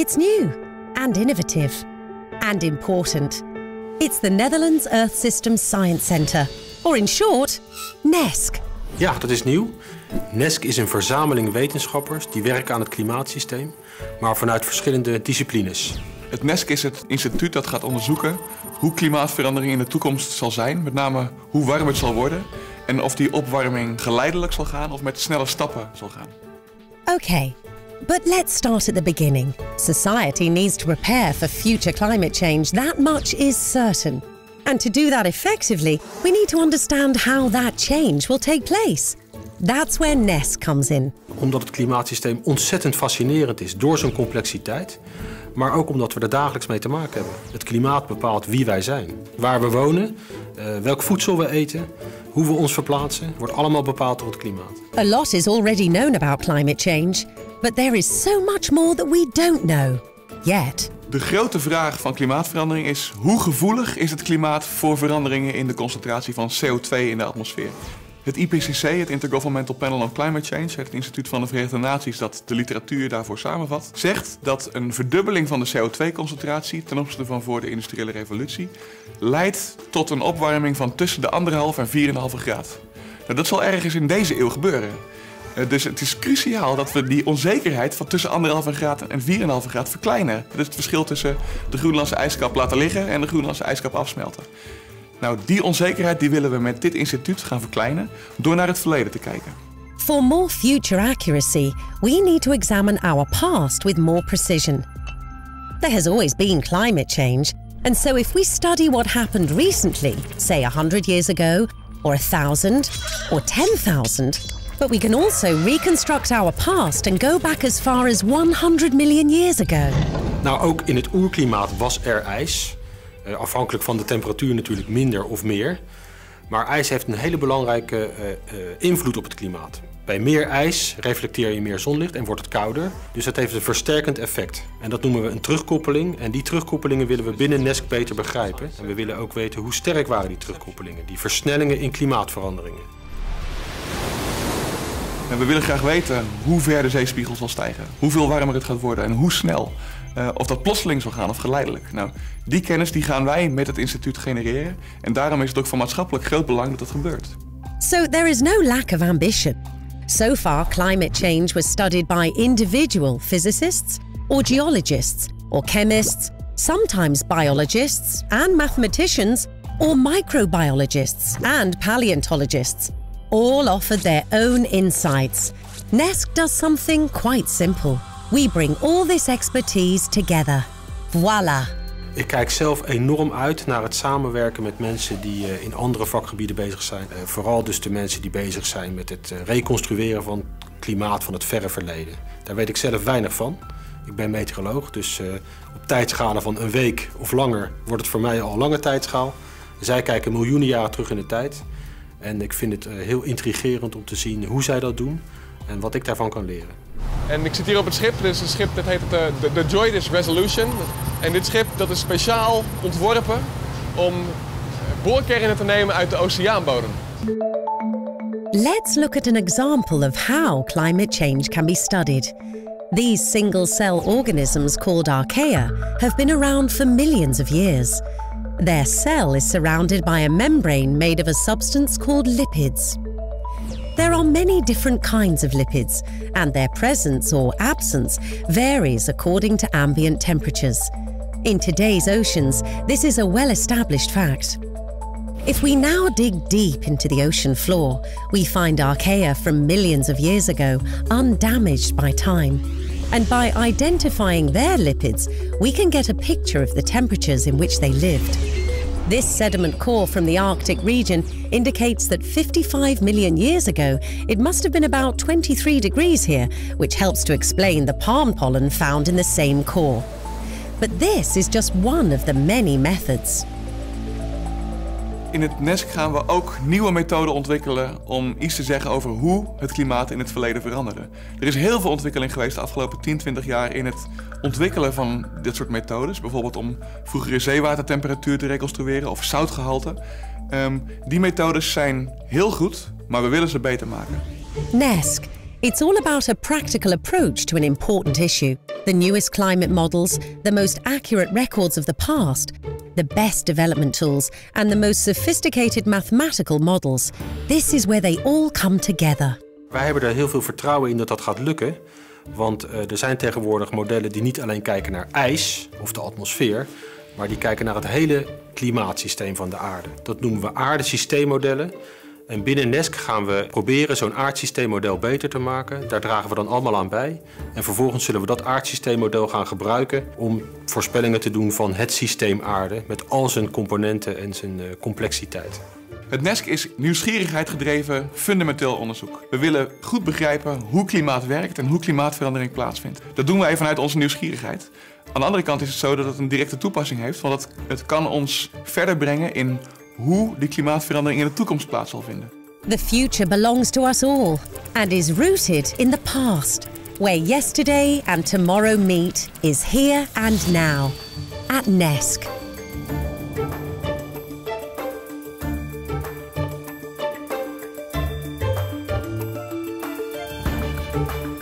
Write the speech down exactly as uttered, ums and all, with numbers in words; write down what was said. It's new and innovative and important. It's the Netherlands Earth System Science Centre, or in short, N E S S C. Ja, dat is nieuw. N E S S C is een verzameling wetenschappers die werken aan het klimaatsysteem, maar vanuit verschillende disciplines. Het N E S S C is het instituut dat gaat onderzoeken hoe klimaatverandering in de toekomst zal zijn, met name hoe warm het zal worden en of die opwarming geleidelijk zal gaan of met snelle stappen zal gaan. Okay, but let's start at the beginning. Society needs to prepare for future climate change. That much is certain. And to do that effectively, we need to understand how that change will take place. That's where N E S S C comes in. Omdat het klimaatsysteem ontzettend fascinerend is door zijn complexiteit, maar ook omdat we er dagelijks mee te maken hebben. Het klimaat bepaalt wie wij zijn, waar we wonen, welk voedsel we eten, hoe we ons verplaatsen, wordt allemaal bepaald door het klimaat. A lot is already known about climate change, but there is so much more that we don't know yet. De grote vraag van klimaatverandering is hoe gevoelig is het klimaat voor veranderingen in de concentratie van C O twee in de atmosfeer. Het I P C C, het Intergovernmental Panel on Climate Change, het instituut van de Verenigde Naties dat de literatuur daarvoor samenvat, zegt dat een verdubbeling van de C O twee concentratie ten opzichte van voor de industriële revolutie leidt tot een opwarming van tussen de anderhalf en vier komma vijf graden. Nou, dat zal ergens in deze eeuw gebeuren. Dus het is cruciaal dat we die onzekerheid van tussen anderhalf graad en vier komma vijf graad verkleinen. Dat is het verschil tussen de Groenlandse ijskap laten liggen en de Groenlandse ijskap afsmelten. Nou, die onzekerheid die willen we met dit instituut gaan verkleinen door naar het verleden te kijken. For more future accuracy, we need to examine our past with more precision. There has always been climate change, and so if we study what happened recently, say one hundred years ago, or one thousand, or ten thousand, but we can also reconstruct our past and go back as far as one hundred million years ago. Nou, ook in het oerklimaat was er ijs. Afhankelijk van de temperatuur natuurlijk minder of meer. Maar ijs heeft een hele belangrijke uh, uh, invloed op het klimaat. Bij meer ijs reflecteer je meer zonlicht en wordt het kouder. Dus dat heeft een versterkend effect. En dat noemen we een terugkoppeling. En die terugkoppelingen willen we binnen N E S S C beter begrijpen. En we willen ook weten hoe sterk waren die terugkoppelingen, die versnellingen in klimaatveranderingen. En we willen graag weten hoe ver de zeespiegel zal stijgen, hoeveel warmer het gaat worden en hoe snel. Uh, of dat plotseling zal gaan of geleidelijk. Nou, die kennis die gaan wij met het instituut genereren en daarom is het ook van maatschappelijk groot belang dat dat gebeurt. So there is no lack of ambition. So far, climate change was studied by individual physicists or geologists or chemists, sometimes biologists and mathematicians or microbiologists and paleontologists. All offered their own insights. N E S S C does something quite simple. We bring all this expertise together. Voilà. Ik kijk zelf enorm uit naar het samenwerken met mensen die in andere vakgebieden bezig zijn. Vooral dus de mensen die bezig zijn met het reconstrueren van het klimaat van het verre verleden. Daar weet ik zelf weinig van. Ik ben meteoroloog, dus op tijdschalen van een week of langer wordt het voor mij al een lange tijdschaal. Zij kijken miljoenen jaren terug in de tijd. En ik vind het heel intrigerend om te zien hoe zij dat doen en wat ik daarvan kan leren. En ik zit hier op het schip, dit is een schip dat heet de, de, de Joides Resolution. En dit schip dat is speciaal ontworpen om boorkernen te nemen uit de oceaanbodem. Let's look at an example of how climate change can be studied. These single-cell organisms called archaea have been around for millions of years. Their cell is surrounded by a membrane made of a substance called lipids. There are many different kinds of lipids, and their presence or absence varies according to ambient temperatures. In today's oceans, this is a well-established fact. If we now dig deep into the ocean floor, we find archaea from millions of years ago, undamaged by time. And by identifying their lipids, we can get a picture of the temperatures in which they lived. This sediment core from the Arctic region indicates that fifty-five million years ago, it must have been about twenty-three degrees here, which helps to explain the palm pollen found in the same core. But this is just one of the many methods. In het N E S S C gaan we ook nieuwe methoden ontwikkelen om iets te zeggen over hoe het klimaat in het verleden veranderde. Er is heel veel ontwikkeling geweest de afgelopen tien, twintig jaar in het ontwikkelen van dit soort methodes. Bijvoorbeeld om vroegere zeewatertemperatuur te reconstrueren of zoutgehalte. Um, die methodes zijn heel goed, maar we willen ze beter maken. N E S S C. It's all about a practical approach to an important issue. the newest climate models, the most accurate records of the past, the best development tools, and the most sophisticated mathematical models. This is where they all come together. Wij hebben er heel veel vertrouwen in dat dat gaat lukken. Want er zijn tegenwoordig modellen die niet alleen kijken naar ijs of de atmosfeer, maar die kijken naar het hele klimaatsysteem van de aarde. Dat noemen we aardesysteemmodellen. En binnen NESSC gaan we proberen zo'n aardsysteemmodel beter te maken. Daar dragen we dan allemaal aan bij. En vervolgens zullen we dat aardsysteemmodel gaan gebruiken om voorspellingen te doen van het systeem aarde met al zijn componenten en zijn complexiteit. Het NESSC is nieuwsgierigheid gedreven, fundamenteel onderzoek. We willen goed begrijpen hoe klimaat werkt en hoe klimaatverandering plaatsvindt. Dat doen wij vanuit onze nieuwsgierigheid. Aan de andere kant is het zo dat het een directe toepassing heeft, want het, het kan ons verder brengen in hoe die klimaatverandering in de toekomst plaats zal vinden. The future belongs to us all and is rooted in the past, where yesterday and tomorrow meet is here and now, at NESSC. Thank you.